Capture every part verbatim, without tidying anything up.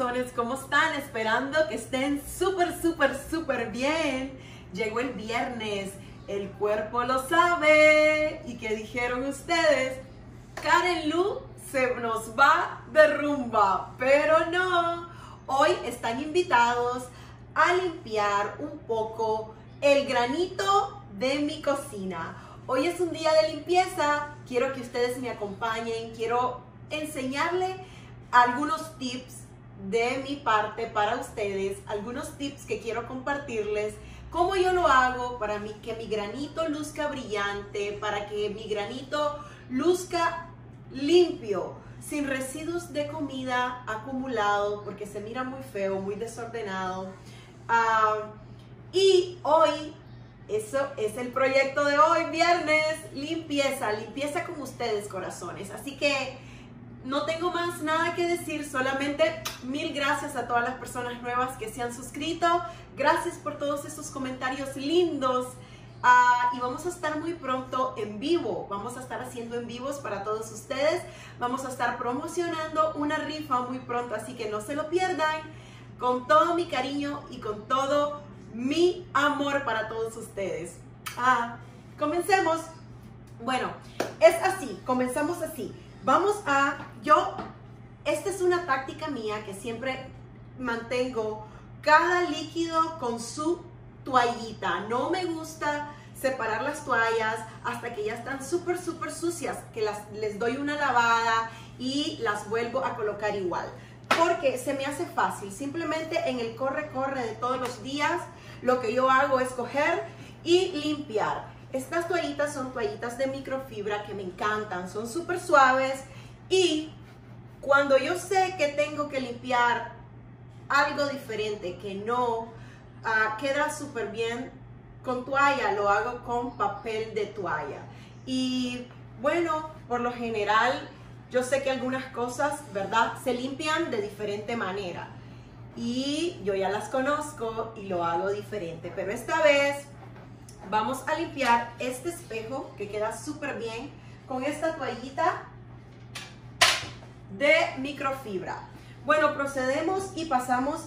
corazones, ¿cómo están? Esperando que estén súper, súper, súper bien. Llegó el viernes, el cuerpo lo sabe. ¿Y qué dijeron ustedes? Karen Lu se nos va de rumba, pero no. Hoy están invitados a limpiar un poco el granito de mi cocina. Hoy es un día de limpieza, quiero que ustedes me acompañen, quiero enseñarles algunos tips de mi parte para ustedes, algunos tips que quiero compartirles, cómo yo lo hago para mí, que mi granito luzca brillante, para que mi granito luzca limpio, sin residuos de comida acumulado, porque se mira muy feo, muy desordenado. Uh, y hoy... Eso es el proyecto de hoy, viernes, limpieza, limpieza con ustedes, corazones. Así que no tengo más nada que decir, solamente mil gracias a todas las personas nuevas que se han suscrito. Gracias por todos esos comentarios lindos. Uh, y vamos a estar muy pronto en vivo, vamos a estar haciendo en vivos para todos ustedes. Vamos a estar promocionando una rifa muy pronto, así que no se lo pierdan. Con todo mi cariño y con todo mi amor para todos ustedes. Ah, comencemos. Bueno, es así, comenzamos así. Vamos a, yo, esta es una táctica mía que siempre mantengo cada líquido con su toallita. No me gusta separar las toallas hasta que ya están súper, súper sucias, que las, les doy una lavada y las vuelvo a colocar igual. Porque se me hace fácil, simplemente en el corre-corre de todos los días, lo que yo hago es coger y limpiar. Estas toallitas son toallitas de microfibra que me encantan, son súper suaves. Y cuando yo sé que tengo que limpiar algo diferente, que no uh, queda súper bien con toalla, lo hago con papel de toalla. Y bueno, por lo general... Yo sé que algunas cosas, ¿verdad?, se limpian de diferente manera. Y yo ya las conozco y lo hago diferente. Pero esta vez vamos a limpiar este espejo que queda súper bien con esta toallita de microfibra. Bueno, procedemos y pasamos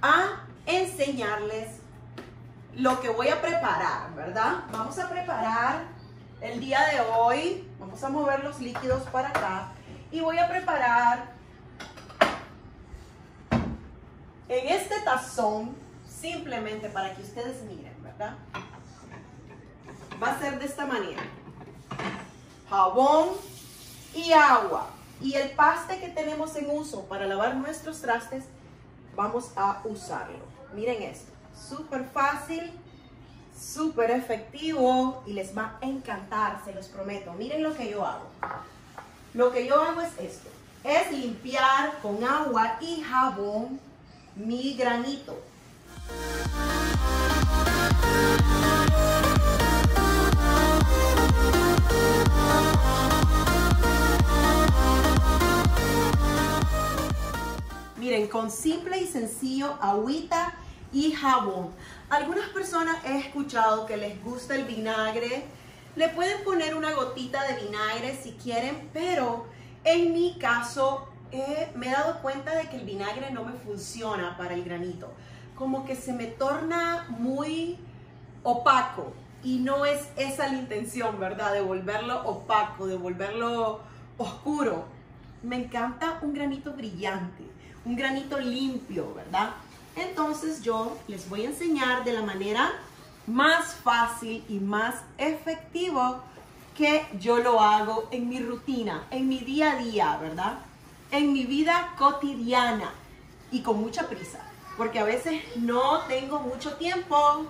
a enseñarles lo que voy a preparar, ¿verdad? Vamos a preparar el día de hoy. Vamos a mover los líquidos para acá. Y voy a preparar en este tazón, simplemente para que ustedes miren, ¿verdad? Va a ser de esta manera. Jabón y agua. Y el paste que tenemos en uso para lavar nuestros trastes, vamos a usarlo. Miren esto, súper fácil, súper efectivo y les va a encantar, se los prometo. Miren lo que yo hago. Lo que yo hago es esto, es limpiar con agua y jabón mi granito. Miren, con simple y sencillo agüita y jabón. Algunas personas he escuchado que les gusta el vinagre. Le pueden poner una gotita de vinagre si quieren, pero en mi caso eh, me he dado cuenta de que el vinagre no me funciona para el granito. Como que se me torna muy opaco y no es esa la intención, ¿verdad? De volverlo opaco, de volverlo oscuro. Me encanta un granito brillante, un granito limpio, ¿verdad? Entonces yo les voy a enseñar de la manera más fácil y más efectivo que yo lo hago en mi rutina, en mi día a día, ¿verdad? En mi vida cotidiana y con mucha prisa, porque a veces no tengo mucho tiempo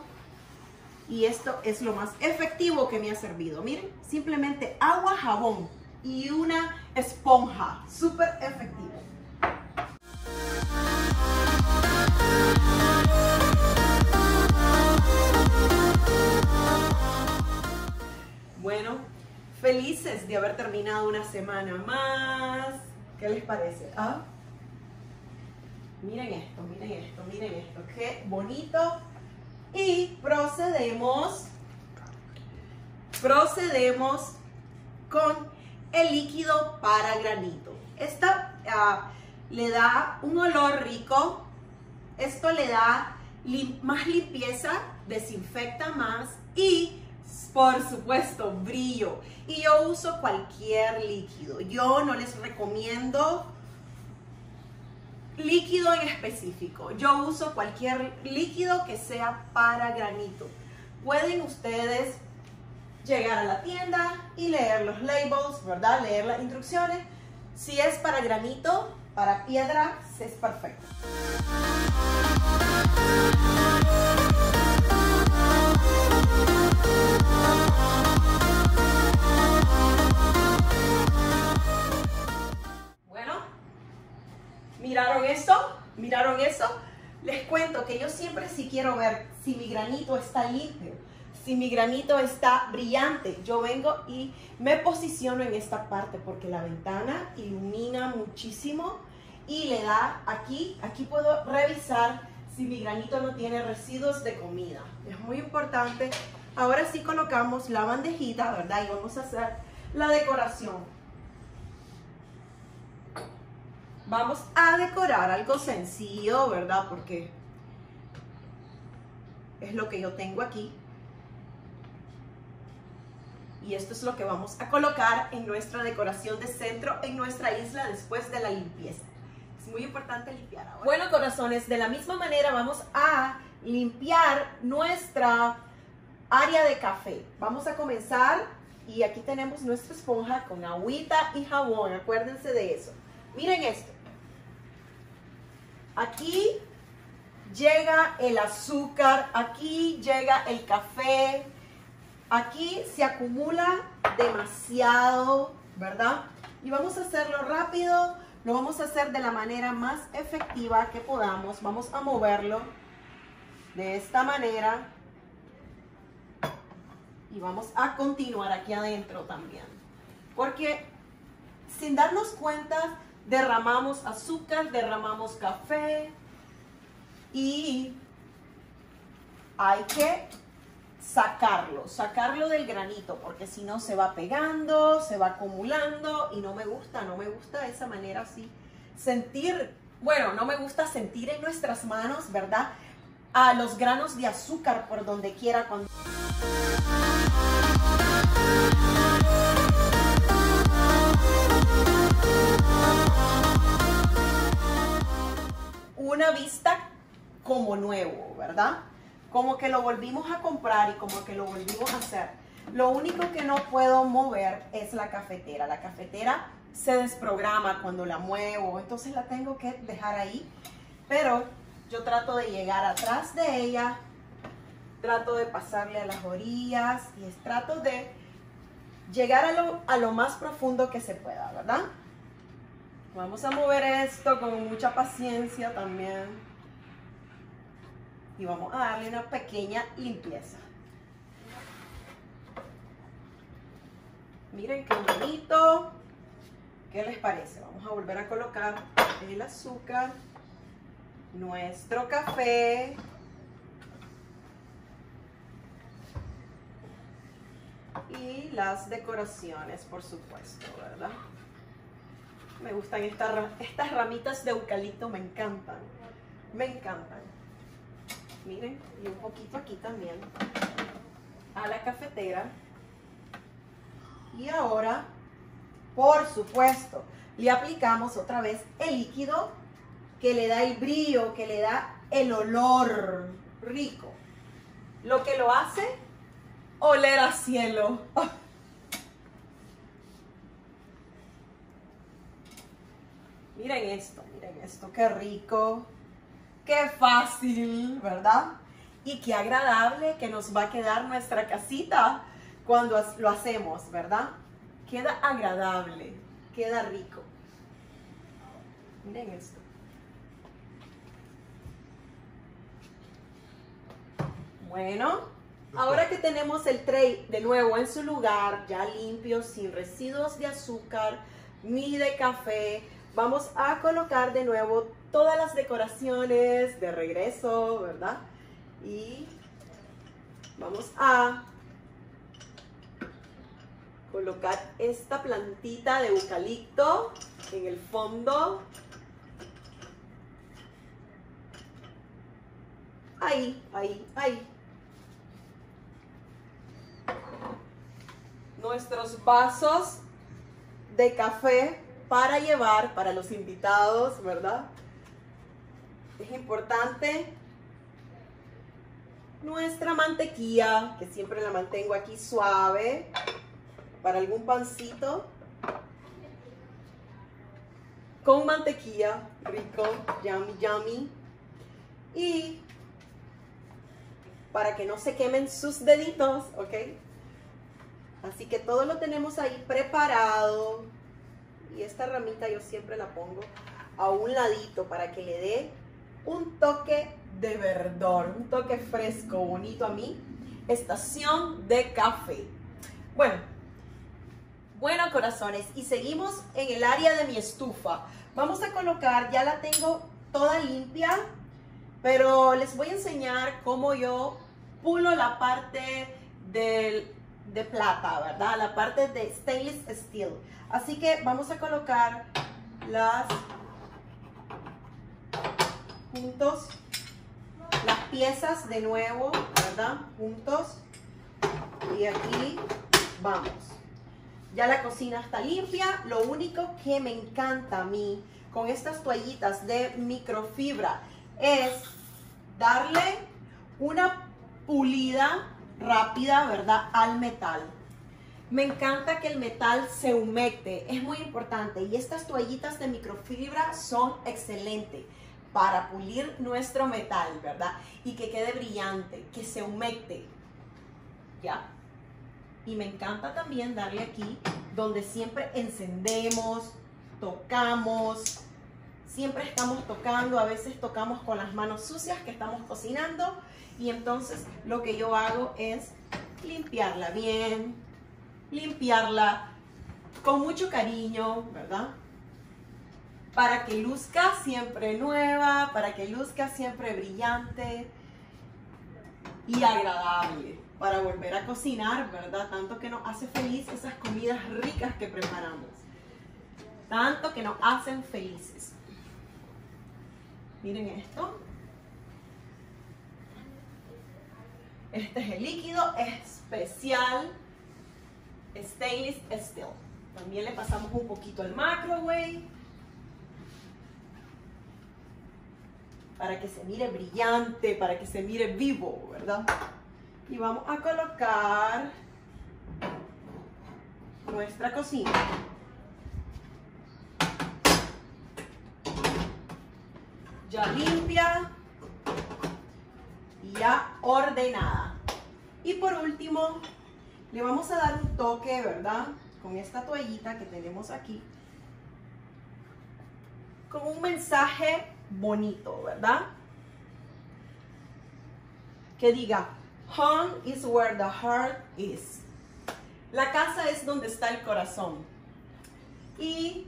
y esto es lo más efectivo que me ha servido. Miren, simplemente agua, jabón y una esponja, súper efectivo. Bueno, felices de haber terminado una semana más. ¿Qué les parece? ¿Ah? Miren esto, miren esto, miren esto. Qué bonito. Y procedemos, procedemos con el líquido para granito. Esta, uh, le da un olor rico, esto le da lim- más limpieza, desinfecta más y por supuesto brillo. Y yo uso cualquier líquido, yo no les recomiendo líquido en específico, yo uso cualquier líquido que sea para granito. Pueden ustedes llegar a la tienda y leer los labels, ¿verdad? Leer las instrucciones. Si es para granito, para piedra, es perfecto. Bueno, ¿miraron eso? ¿Miraron eso? Les cuento que yo siempre sí quiero ver si mi granito está limpio, si mi granito está brillante. Yo vengo y me posiciono en esta parte porque la ventana ilumina muchísimo y le da aquí, aquí puedo revisar si mi granito no tiene residuos de comida. Es muy importante. Ahora sí colocamos la bandejita, ¿verdad? Y vamos a hacer la decoración. Vamos a decorar algo sencillo, ¿verdad? Porque es lo que yo tengo aquí. Y esto es lo que vamos a colocar en nuestra decoración de centro, en nuestra isla, después de la limpieza. Es muy importante limpiar ahora. Bueno, corazones, de la misma manera vamos a limpiar nuestra área de café. Vamos a comenzar y aquí tenemos nuestra esponja con agüita y jabón. Acuérdense de eso. Miren esto. Aquí llega el azúcar, aquí llega el café, aquí se acumula demasiado, ¿verdad? Y vamos a hacerlo rápido, lo vamos a hacer de la manera más efectiva que podamos. Vamos a moverlo de esta manera y vamos a continuar aquí adentro también. Porque sin darnos cuenta, derramamos azúcar, derramamos café y hay que sacarlo, sacarlo del granito porque si no se va pegando, se va acumulando y no me gusta, no me gusta esa manera así. Sentir, bueno, no me gusta sentir en nuestras manos, ¿verdad? A los granos de azúcar por donde quiera cuando... Una vista como nuevo, ¿verdad? Como que lo volvimos a comprar y como que lo volvimos a hacer. Lo único que no puedo mover es la cafetera. La cafetera se desprograma cuando la muevo, entonces la tengo que dejar ahí. Pero yo trato de llegar atrás de ella, trato de pasarle a las orillas y trato de llegar a lo, a lo más profundo que se pueda, ¿verdad? Vamos a mover esto con mucha paciencia también y vamos a darle una pequeña limpieza. Miren qué bonito. ¿Qué les parece? Vamos a volver a colocar el azúcar, nuestro café. Y las decoraciones, por supuesto, ¿verdad? Me gustan estas, estas ramitas de eucalipto, me encantan, me encantan. Miren, y un poquito aquí también, a la cafetera. Y ahora, por supuesto, le aplicamos otra vez el líquido que le da el brillo, que le da el olor rico. Lo que lo hace oler a cielo. Miren esto, miren esto, qué rico, qué fácil, ¿verdad? Y qué agradable que nos va a quedar nuestra casita cuando lo hacemos, ¿verdad? Queda agradable, queda rico. Miren esto. Bueno, ahora que tenemos el tray de nuevo en su lugar, ya limpio, sin residuos de azúcar ni de café, vamos a colocar de nuevo todas las decoraciones de regreso, ¿verdad? Y vamos a colocar esta plantita de eucalipto en el fondo. Ahí, ahí, ahí. Nuestros vasos de café para llevar para los invitados, ¿verdad? Es importante. Nuestra mantequilla, que siempre la mantengo aquí suave, para algún pancito. Con mantequilla, rico, yummy, yummy. Y para que no se quemen sus deditos, ¿ok? Así que todo lo tenemos ahí preparado. Y esta ramita yo siempre la pongo a un ladito para que le dé un toque de verdor, un toque fresco, bonito a mi estación de café. Bueno, bueno corazones, y seguimos en el área de mi estufa. Vamos a colocar, ya la tengo toda limpia, pero les voy a enseñar cómo yo pulo la parte del, de plata, ¿verdad? La parte de stainless steel. Así que vamos a colocar las juntos, las piezas de nuevo, ¿verdad? Juntos. Y aquí vamos. Ya la cocina está limpia. Lo único que me encanta a mí con estas toallitas de microfibra es darle una pulida rápida, ¿verdad? Al metal. Me encanta que el metal se humecte, es muy importante, y estas toallitas de microfibra son excelentes para pulir nuestro metal, ¿verdad? Y que quede brillante, que se humecte, ¿ya? Y me encanta también darle aquí donde siempre encendemos, tocamos. Siempre estamos tocando, a veces tocamos con las manos sucias que estamos cocinando, y entonces lo que yo hago es limpiarla bien, limpiarla con mucho cariño, ¿verdad? Para que luzca siempre nueva, para que luzca siempre brillante y agradable, para volver a cocinar, ¿verdad? Tanto que nos hace feliz esas comidas ricas que preparamos, tanto que nos hacen felices. Miren esto. Este es el líquido especial stainless steel. También le pasamos un poquito al microwave para que se mire brillante, para que se mire vivo, ¿verdad? Y vamos a colocar nuestra cocina. Ya limpia y ya ordenada. Y por último, le vamos a dar un toque, ¿verdad? Con esta toallita que tenemos aquí, con un mensaje bonito, ¿verdad? Que diga, home is where the heart is. La casa es donde está el corazón. Y...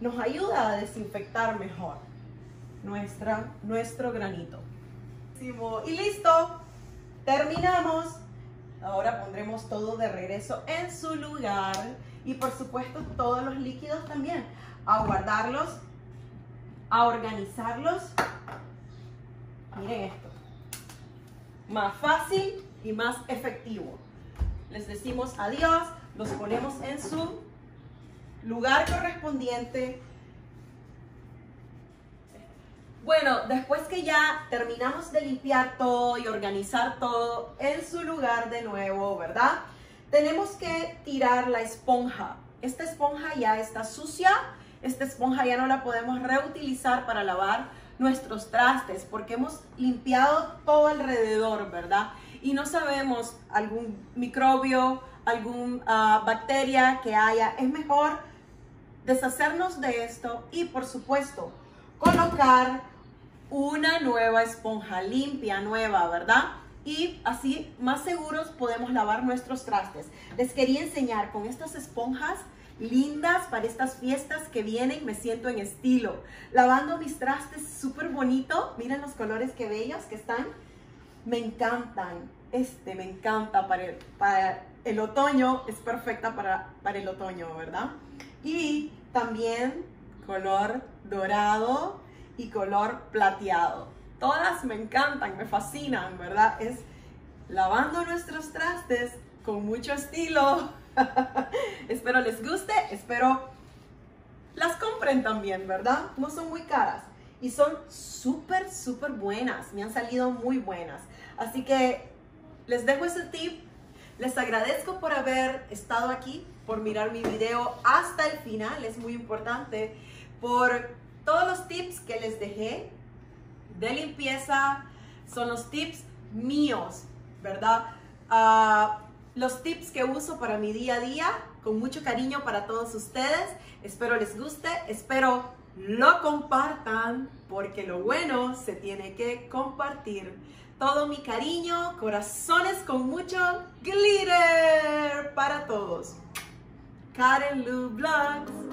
nos ayuda a desinfectar mejor nuestra, nuestro granito. Y listo, terminamos. Ahora pondremos todo de regreso en su lugar, y por supuesto todos los líquidos también, a guardarlos, a organizarlos. Miren esto, más fácil y más efectivo. Les decimos adiós, los ponemos en su lugar correspondiente. Bueno, después que ya terminamos de limpiar todo y organizar todo en su lugar de nuevo, ¿verdad? Tenemos que tirar la esponja. Esta esponja ya está sucia. Esta esponja ya no la podemos reutilizar para lavar nuestros trastes porque hemos limpiado todo alrededor, ¿verdad? y no sabemos algún microbio, alguna uh, bacteria que haya. Es mejor deshacernos de esto y, por supuesto, colocar una nueva esponja limpia, nueva, ¿verdad? Y así más seguros podemos lavar nuestros trastes. Les quería enseñar con estas esponjas lindas para estas fiestas que vienen. Me siento en estilo lavando mis trastes, súper bonito. Miren los colores, que bellos que están. Me encantan. Este me encanta para el, para el otoño. Es perfecta para, para el otoño, ¿verdad? Y también color dorado y color plateado. Todas me encantan, me fascinan, ¿verdad? Es lavando nuestros trastes con mucho estilo. Espero les guste, espero las compren también, ¿verdad? No son muy caras y son súper, súper buenas. Me han salido muy buenas. Así que les dejo ese tip. Les agradezco por haber estado aquí, por mirar mi video hasta el final. Es muy importante. Por todos los tips que les dejé de limpieza, son los tips míos, ¿verdad? Uh, Los tips que uso para mi día a día, con mucho cariño para todos ustedes. Espero les guste, espero lo compartan, porque lo bueno se tiene que compartir. Todo mi cariño, corazones con mucho glitter para todos. Karen Lu Vlogs.